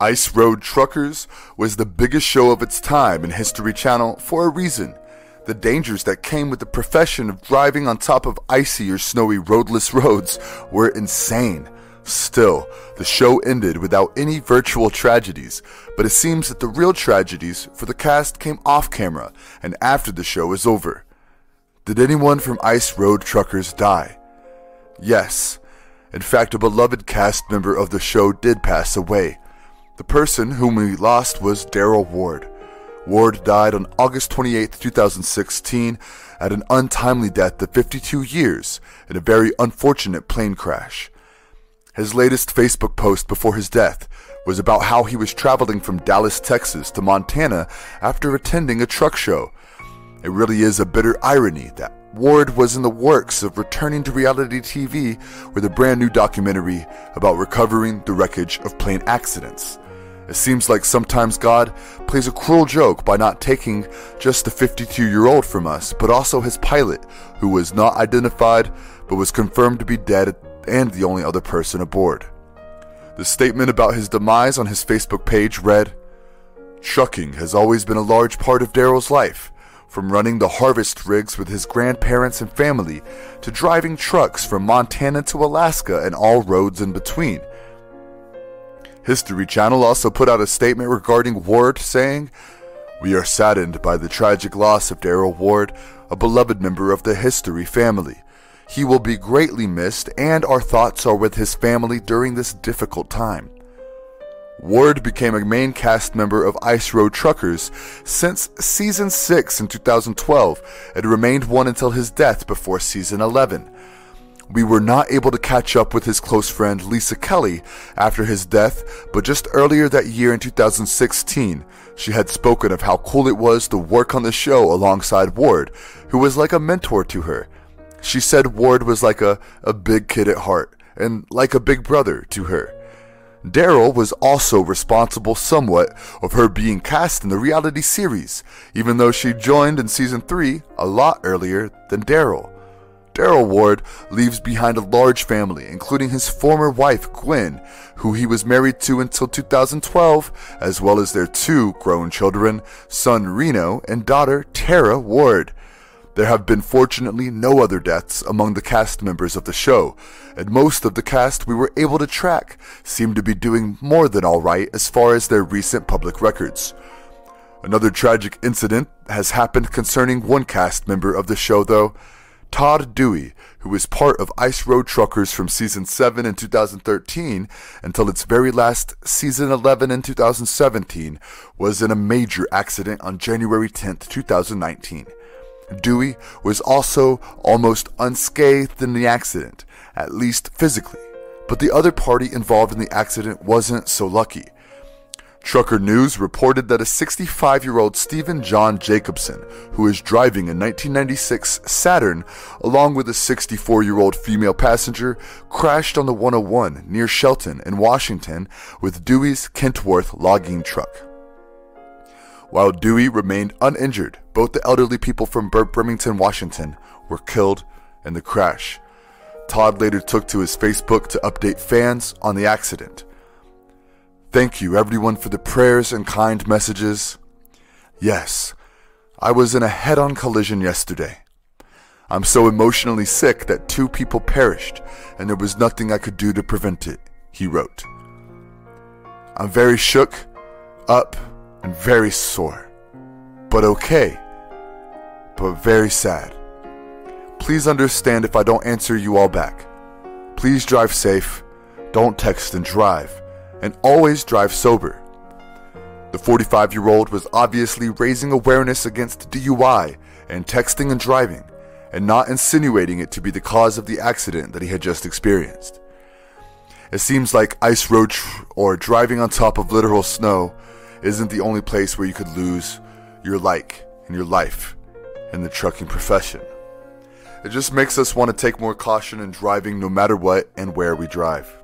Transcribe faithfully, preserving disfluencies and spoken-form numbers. Ice Road Truckers was the biggest show of its time in History Channel for a reason. The dangers that came with the profession of driving on top of icy or snowy roadless roads were insane. Still, the show ended without any virtual tragedies, but it seems that the real tragedies for the cast came off camera and after the show is over. Did anyone from Ice Road Truckers die? Yes. In fact, a beloved cast member of the show did pass away. The person whom we lost was Darrell Ward. Ward died on August twenty-eighth two thousand sixteen at an untimely death of fifty-two years in a very unfortunate plane crash. His latest Facebook post before his death was about how he was traveling from Dallas, Texas to Montana after attending a truck show. It really is a bitter irony that Ward was in the works of returning to reality T V with a brand new documentary about recovering the wreckage of plane accidents. It seems like sometimes God plays a cruel joke by not taking just the fifty-two-year-old from us, but also his pilot, who was not identified but was confirmed to be dead and the only other person aboard. The statement about his demise on his Facebook page read, "Trucking has always been a large part of Darrell's life, from running the harvest rigs with his grandparents and family to driving trucks from Montana to Alaska and all roads in between." History Channel also put out a statement regarding Ward saying, "We are saddened by the tragic loss of Darrell Ward, a beloved member of the History family. He will be greatly missed and our thoughts are with his family during this difficult time." Ward became a main cast member of Ice Road Truckers since Season six in two thousand twelve and remained one until his death before Season eleven. We were not able to catch up with his close friend Lisa Kelly after his death, but just earlier that year in two thousand sixteen, she had spoken of how cool it was to work on the show alongside Ward, who was like a mentor to her. She said Ward was like a, a big kid at heart and like a big brother to her. Darrell was also responsible somewhat of her being cast in the reality series, even though she joined in Season three a lot earlier than Darrell. Darrell Ward leaves behind a large family, including his former wife, Gwen, who he was married to until two thousand twelve, as well as their two grown children, son Reno and daughter Tara Ward. There have been fortunately no other deaths among the cast members of the show, and most of the cast we were able to track seemed to be doing more than all right as far as their recent public records. Another tragic incident has happened concerning one cast member of the show, though. Todd Dewey, who was part of Ice Road Truckers from Season seven in two thousand thirteen until its very last Season eleven in two thousand seventeen, was in a major accident on January tenth two thousand nineteen. Dewey was also almost unscathed in the accident, at least physically, but the other party involved in the accident wasn't so lucky. Trucker News reported that a sixty-five-year-old Stephen John Jacobson, who was driving a nineteen ninety-six Saturn along with a sixty-four-year-old female passenger, crashed on the one oh one near Shelton in Washington with Dewey's Kentworth logging truck. While Dewey remained uninjured, both the elderly people from Burt Birmington, Washington, were killed in the crash. Todd later took to his Facebook to update fans on the accident. "Thank you everyone for the prayers and kind messages. Yes, I was in a head-on collision yesterday. I'm so emotionally sick that two people perished and there was nothing I could do to prevent it," he wrote. "I'm very shook up and very sore, but okay, but very sad. Please understand if I don't answer you all back. Please drive safe, don't text and drive, and always drive sober." The forty-five-year-old was obviously raising awareness against D U I and texting and driving, and not insinuating it to be the cause of the accident that he had just experienced. It seems like ice road tr or driving on top of literal snow isn't the only place where you could lose your like and your life in the trucking profession. It just makes us want to take more caution in driving no matter what and where we drive.